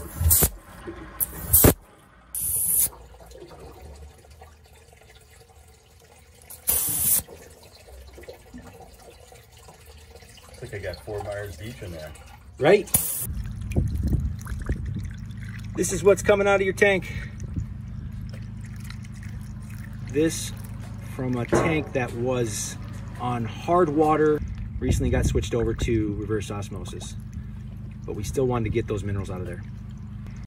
I think I got 4 miles each in there. Right? This is what's coming out of your tank. This from a tank that was on hard water, recently got switched over to reverse osmosis, but we still wanted to get those minerals out of there.